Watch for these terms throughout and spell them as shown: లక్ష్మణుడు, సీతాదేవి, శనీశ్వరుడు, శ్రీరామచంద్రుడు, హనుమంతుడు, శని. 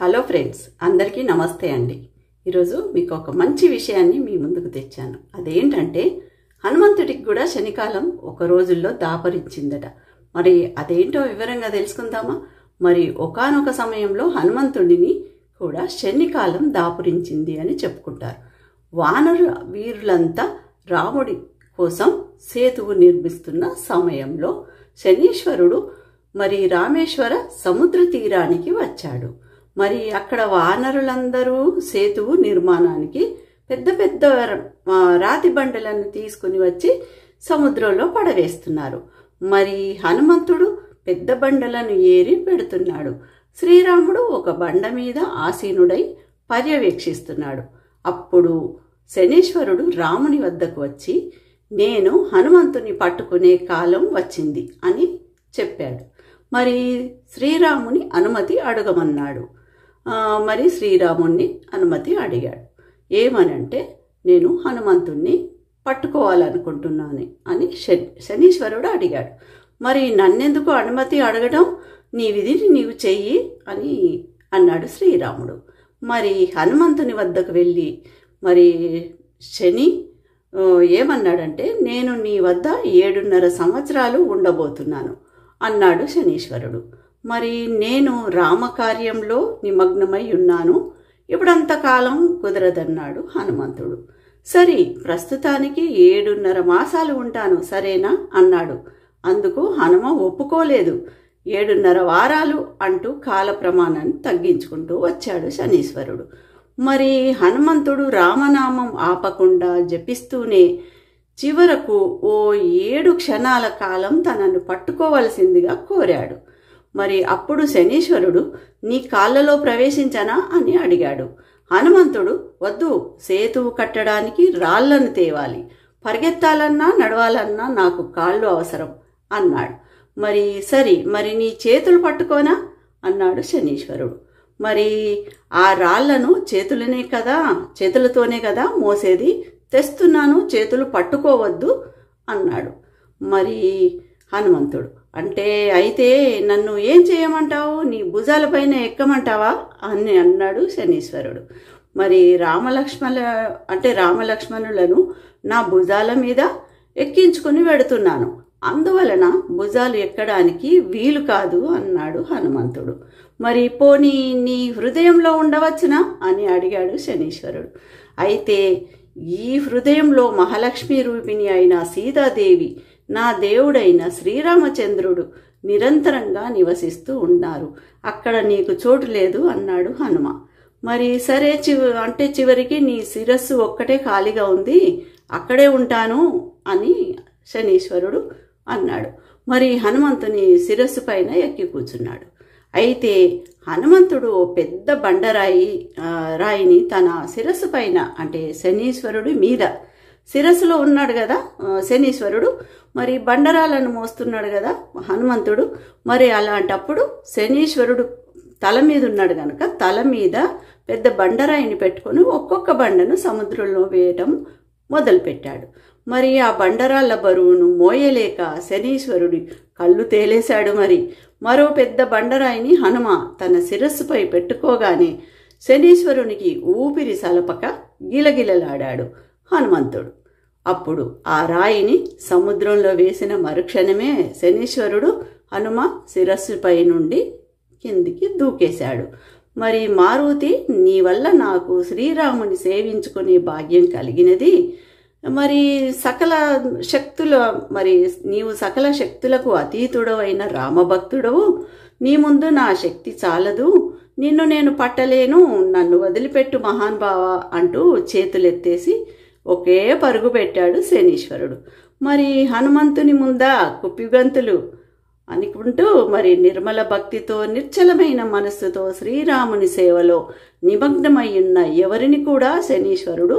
Hello friends, అందరికీ నమస్తే అండి। ఈరోజు మీకు ఒక మంచి విషయాన్ని మీ ముందుకు తెచ్చాను। అదేంటంటే హనుమంతుడికి కూడా శనికాలం ఒక రోజుల్లో దాపరించిందట। మరి అదేంటో వివరంగా తెలుసుకుందామా? మరి ఒకానొక సమయంలో హనుమంతుడిని కూడా శనికాలం దాపరించింది అని చెప్పుకుంటారు। వానర వీరులంతా రాముడి కోసం సేతువు నిర్మిస్తున్న సమయంలో శనీశ్వరుడు మరి రామేశ్వర సముద్ర తీరానికి వచ్చాడు। మరి అక్కడ వానరులందరూ సేతువు నిర్మాణానికి పెద్ద పెద్ద రాతి బండలను తీసుకుని వచ్చి సముద్రంలో పడవేస్తున్నారు। మరి హనుమంతుడు పెద్ద బండలను ఏరి పెడుతున్నాడు। శ్రీరాముడు ఒక బండ మీద ఆసీనుడై పర్యవేక్షిస్తున్నాడు। అప్పుడు శనీశ్వరుడు రాముని వద్దకు వచ్చి, నేను హనుమంతుని పట్టుకునే కాలం వచ్చింది అని చెప్పాడు। మరి శ్రీరాముని అనుమతి అడగమన్నాడు। మరి శ్రీరాముణ్ణి అనుమతి అడిగాడు। ఏమనంటే, నేను హనుమంతుణ్ణి పట్టుకోవాలనుకుంటున్నాను అని శనీశ్వరుడు అడిగాడు। మరి నన్నెందుకు అనుమతి అడగడం, నీ విధిని నీవు చెయ్యి అని అన్నాడు శ్రీరాముడు। మరి హనుమంతుని వద్దకు వెళ్ళి మరి శని ఏమన్నాడంటే, నేను నీ వద్ద 7.5 సంవత్సరాలు ఉండబోతున్నాను అన్నాడు శనీశ్వరుడు। మరి నేను రామకార్యంలో నిమగ్నమై ఉన్నాను, ఇప్పుడంతకాలం కుదరదన్నాడు హనుమంతుడు। సరే, ప్రస్తుతానికి 7.5 మాసాలు ఉంటాను, సరేనా అన్నాడు। అందుకు హనుమ ఒప్పుకోలేదు। 7.5 వారాలు అంటూ కాల ప్రమాణాన్ని తగ్గించుకుంటూ వచ్చాడు శనీశ్వరుడు। మరి హనుమంతుడు రామనామం ఆపకుండా జపిస్తూనే చివరకు ఓ 7 క్షణాల కాలం తనను పట్టుకోవలసిందిగా కోరాడు। మరి అప్పుడు శనీశ్వరుడు, నీ కాళ్ళలో ప్రవేశించనా అని అడిగాడు। హనుమంతుడు, వద్దు, సేతువు కట్టడానికి రాళ్లను తేవాలి, పరిగెత్తాలన్నా నడవాలన్నా నాకు కాళ్ళు అవసరం అన్నాడు। మరి సరే, మరి నీ చేతులు పట్టుకోనా అన్నాడు శనీశ్వరుడు। మరి ఆ రాళ్లను చేతులతోనే కదా మోసేది, తెస్తున్నాను, చేతులు పట్టుకోవద్దు అన్నాడు। మరి హనుమంతుడు, అయితే నన్ను ఏం చేయమంటావు, నీ భుజాలపైన ఎక్కమంటావా అని అన్నాడు శనీశ్వరుడు। మరి రామలక్ష్మణులను నా భుజాల మీద ఎక్కించుకుని వెడుతున్నాను, అందువలన భుజాలు ఎక్కడానికి వీలు కాదు అన్నాడు హనుమంతుడు। మరి పోనీ నీ హృదయంలో ఉండవచ్చునా అని అడిగాడు శనీశ్వరుడు। అయితే ఈ హృదయంలో మహాలక్ష్మి రూపిణి అయిన సీతాదేవి, నా దేవుడైన శ్రీరామచంద్రుడు నిరంతరంగా నివసిస్తూ ఉన్నారు, అక్కడ నీకు చోటు లేదు అన్నాడు హనుమ। మరి సరే, చివరికి నీ శిరస్సు ఒక్కటే ఖాళీగా ఉంది, అక్కడే ఉంటాను అని శనీశ్వరుడు అన్నాడు। మరి హనుమంతుని శిరస్సు పైన ఎక్కి కూర్చున్నాడు। అయితే హనుమంతుడు పెద్ద బండరాయిని తన శిరస్సు పైన, శనీశ్వరుడి మీద, శిరస్సులో ఉన్నాడు కదా శనీశ్వరుడు, మరి బండరాలను మోస్తున్నాడు కదా హనుమంతుడు। మరి అలాంటప్పుడు శనీశ్వరుడు తల మీద ఉన్నాడు కనుక తల మీద పెద్ద బండరాయిని పెట్టుకొని ఒక్కొక్క బండను సముద్రంలో వేయటం మొదలుపెట్టాడు। మరి ఆ బండరాళ్ల బరువును మోయలేక శనీశ్వరుడి కళ్ళు తేలేశాడు। మరి మరో పెద్ద బండరాయిని హనుమ తన శిరస్సుపై పెట్టుకోగానే శనీశ్వరునికి ఊపిరి సలపక గిలగిలలాడాడు హనుమంతుడు। అప్పుడు ఆ రాయిని సముద్రంలో వేసిన మరుక్షణమే శనీశ్వరుడు హనుమ శిరస్సుపై నుండి కిందికి దూకేశాడు। మరి మారుతి, నీ వల్ల నాకు శ్రీరాముని సేవించుకునే భాగ్యం కలిగినది, మరి నీవు సకల శక్తులకు అతీతుడవైన రామభక్తుడవు, నీ ముందు నా శక్తి చాలదు, నిన్ను నేను పట్టలేను, నన్ను వదిలిపెట్టు మహానుభావ అంటూ చేతులెత్తేసి ఒకే పరుగు పెట్టాడు శనీశ్వరుడు। మరి హనుమంతుని ముందా కుప్పిగంతులు అనుకుంటూ మరి నిర్మల భక్తితో నిర్చలమైన మనస్సుతో శ్రీరాముని సేవలో నిమగ్నమై ఉన్న ఎవరిని కూడా శనీశ్వరుడు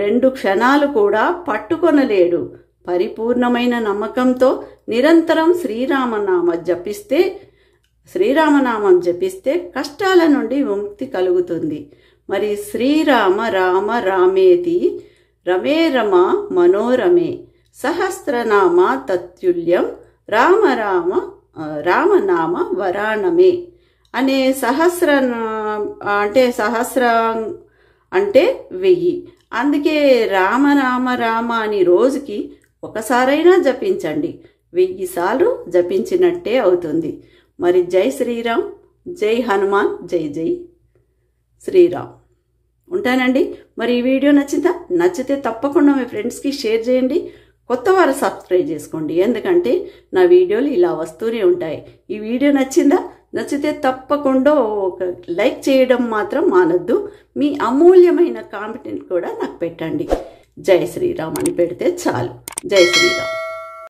2 క్షణాలు కూడా పట్టుకొనలేడు। పరిపూర్ణమైన నమ్మకంతో నిరంతరం శ్రీరామనామం జపిస్తే కష్టాల నుండి విముక్తి కలుగుతుంది। మరి శ్రీరామ రామ రామేతి రమే రమ మనోరమే సహస్రనామ తత్తుల్యం రామ రామ రామనామ వరాణమే అనే సహస్ర అంటే సహస్రం అంటే 1000. అందుకే రామ రామ రామ అని రోజుకి ఒకసారైనా జపించండి. 1000 సార్లు జపించినట్టే అవుతుంది. మరి జై శ్రీరామ్, జై హనుమాన్, జై జై శ్రీరామ్. ఉంటానండి. మరి ఈ వీడియో నచ్చితే తప్పకుండా మీ ఫ్రెండ్స్కి షేర్ చేయండి. కొత్త వారు సబ్స్క్రైబ్ చేసుకోండి, ఎందుకంటే నా వీడియోలు ఇలా వస్తూనే ఉంటాయి. ఈ వీడియో నచ్చిందా? నచ్చితే తప్పకుండా ఒక లైక్ చేయడం మాత్రం మానద్దు. మీ అమూల్యమైన కామెంట్ కూడా నాకు పెట్టండి. జై శ్రీరామ్ అని పెడితే చాలు. జై శ్రీరామ్.